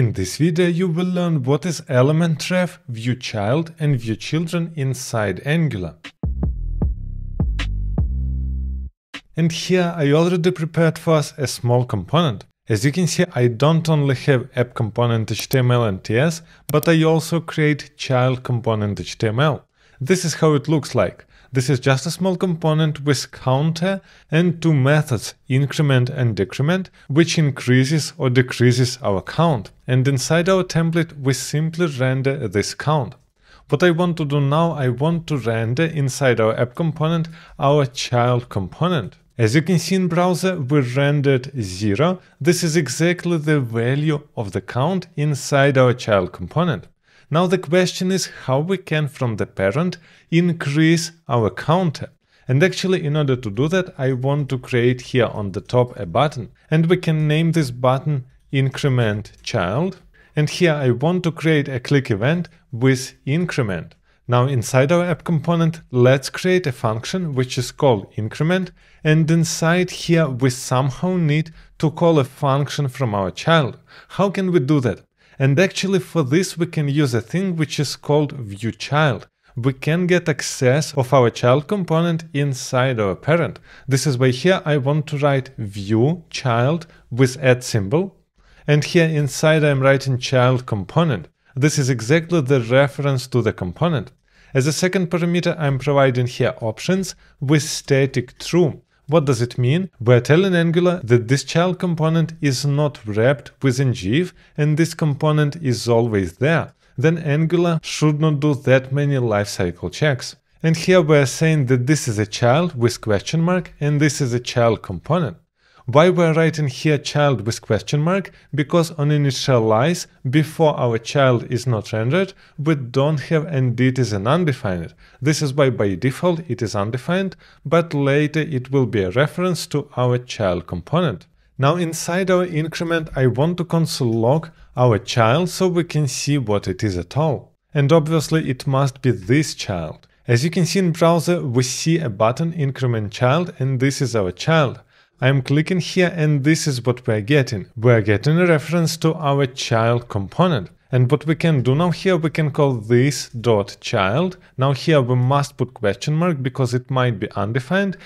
In this video you will learn what is ElementRef, ViewChild and ViewChildren inside Angular. And here I already prepared for us a small component. As you can see, I don't only have app component HTML and TS, but I also create child component HTML. This is how it looks like. This is just a small component with counter and two methods, increment and decrement, which increases or decreases our count. And inside our template, we simply render this count. What I want to do now, I want to render inside our app component, our child component. As you can see in browser, we rendered 0. This is exactly the value of the count inside our child component. Now the question is how we can from the parent increase our counter. And actually in order to do that, I want to create here on the top a button. And we can name this button increment child. And here I want to create a click event with increment. Now inside our app component, let's create a function which is called increment. And inside here we somehow need to call a function from our child. How can we do that? And actually for this we can use a thing which is called ViewChild. We can get access of our child component inside our parent. This is why here I want to write ViewChild with @ symbol. And here inside I'm writing child component. This is exactly the reference to the component. As a second parameter I'm providing here options with static true. What does it mean? We're telling Angular that this child component is not wrapped with NGIF and this component is always there. Then Angular should not do that many lifecycle checks. And here we're saying that this is a child with question mark and this is a child component. Why we're writing here child with question mark? Because on initialize, before our child is not rendered, we don't have and it is an undefined. This is why by default it is undefined, but later it will be a reference to our child component. Now inside our increment I want to console log our child so we can see what it is at all. And obviously it must be this child. As you can see in browser, we see a button increment child and this is our child. I'm clicking here and this is what we're getting. We're getting a reference to our child component. And what we can do now here, we can call this .child. Now here we must put question mark because it might be undefined,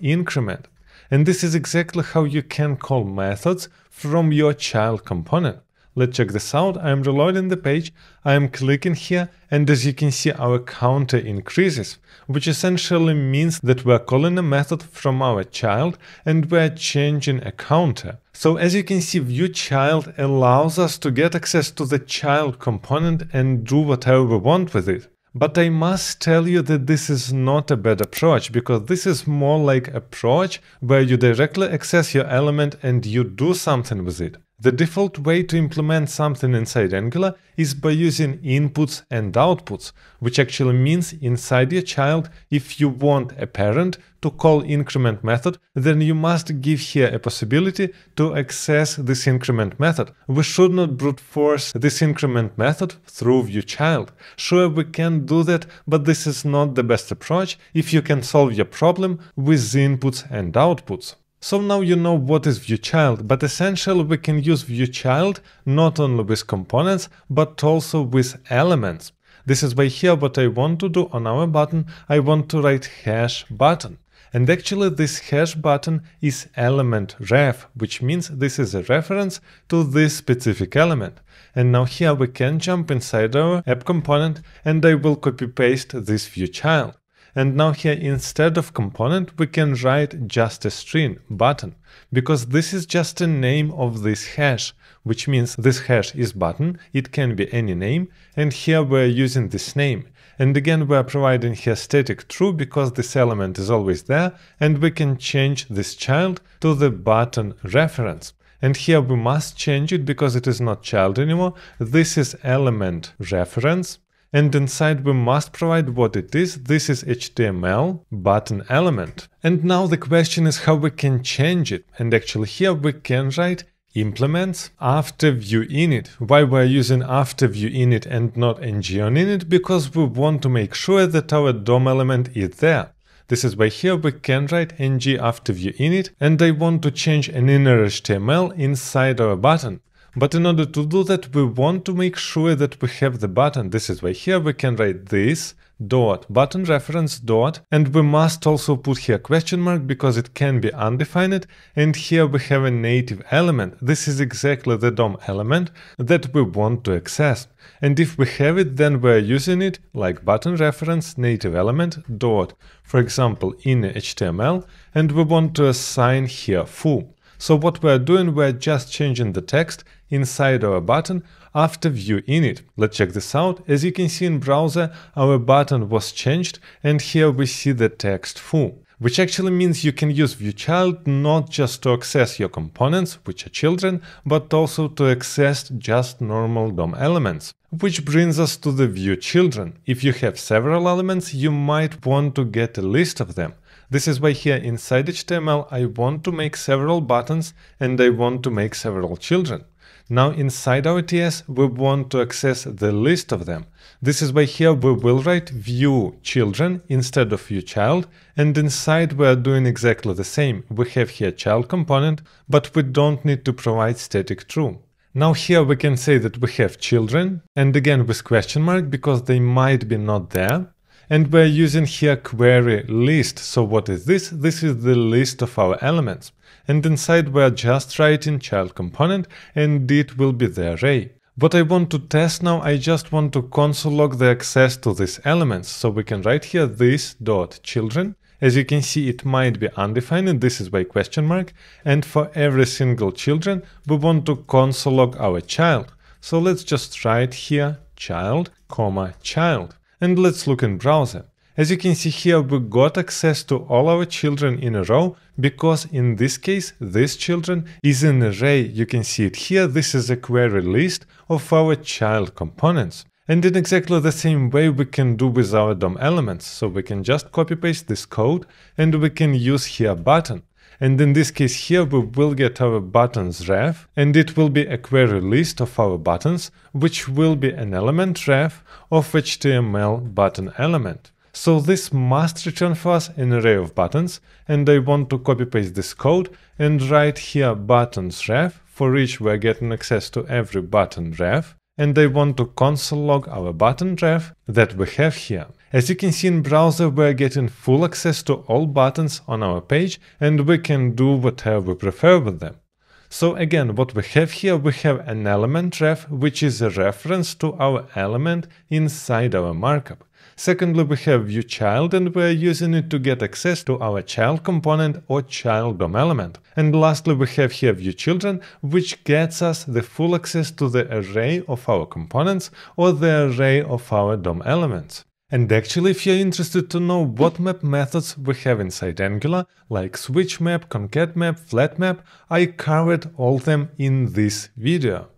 .increment. And this is exactly how you can call methods from your child component. Let's check this out. I'm reloading the page. I'm clicking here and as you can see our counter increases, which essentially means that we're calling a method from our child and we're changing a counter. So as you can see, ViewChild allows us to get access to the child component and do whatever we want with it. But I must tell you that this is not a bad approach, because this is more like approach where you directly access your element and you do something with it. The default way to implement something inside Angular is by using inputs and outputs, which actually means inside your child, if you want a parent to call increment method, then you must give here a possibility to access this increment method. We should not brute force this increment method through ViewChild. Sure, we can do that, but this is not the best approach if you can solve your problem with inputs and outputs. So now you know what is ViewChild, but essentially we can use ViewChild not only with components, but also with elements. This is why here what I want to do on our button, I want to write hash button. And actually this hash button is ElementRef, which means this is a reference to this specific element. And now here we can jump inside our app component and I will copy paste this ViewChild. And now here instead of component we can write just a string button, because this is just a name of this hash, which means this hash is button, it can be any name, and here we're using this name. And again we're providing here static true because this element is always there and we can change this child to the button reference. And here we must change it because it is not child anymore, this is element reference. And inside we must provide what it is. This is HTML button element. And now the question is how we can change it. And actually here we can write implements AfterViewInit. Why we're using AfterViewInit and not ngOnInit? Because we want to make sure that our DOM element is there. This is why here we can write ngAfterViewInit. And I want to change an inner HTML inside our button. But in order to do that, we want to make sure that we have the button. This is why here we can write this dot button reference dot, and we must also put here question mark because it can be undefined. And here we have a native element. This is exactly the DOM element that we want to access. And if we have it, then we're using it like button reference native element dot, for example, in HTML, and we want to assign here foo. So what we're doing, we're just changing the text inside our button after view init. Let's check this out. As you can see in browser, our button was changed, and here we see the text foo, which actually means you can use ViewChild not just to access your components, which are children, but also to access just normal DOM elements. Which brings us to the ViewChildren. If you have several elements, you might want to get a list of them. This is why here inside HTML I want to make several buttons and I want to make several children. Now inside our TS we want to access the list of them. This is why here we will write view children instead of view child, and inside we are doing exactly the same. We have here child component, but we don't need to provide static true. Now here we can say that we have children, and again with question mark because they might be not there. And we're using here QueryList. So what is this? This is the list of our elements. And inside we're just writing child component, and it will be the array. What I want to test now, I just want to console log the access to these elements. So we can write here this.children. As you can see, it might be undefined. This is by question mark. And for every single children, we want to console log our child. So let's just write here child, comma, child. And let's look in browser. As you can see here, we got access to all our children in a row, because in this case, this children is an array. You can see it here. This is a query list of our child components. And in exactly the same way we can do with our DOM elements. So we can just copy paste this code and we can use here button. And in this case here we will get our buttons ref, and it will be a query list of our buttons, which will be an element ref of HTML button element. So this must return for us an array of buttons, and I want to copy paste this code and write here buttons ref, for each we are getting access to every button ref, and I want to console log our button ref that we have here. As you can see in browser, we are getting full access to all buttons on our page, and we can do whatever we prefer with them. So again, what we have here, we have an element ref, which is a reference to our element inside our markup. Secondly, we have ViewChild, and we are using it to get access to our child component or child DOM element. And lastly, we have here ViewChildren, which gets us the full access to the array of our components or the array of our DOM elements. And actually, if you're interested to know what map methods we have inside Angular, like switchMap, concatMap, flatMap, I covered all them in this video.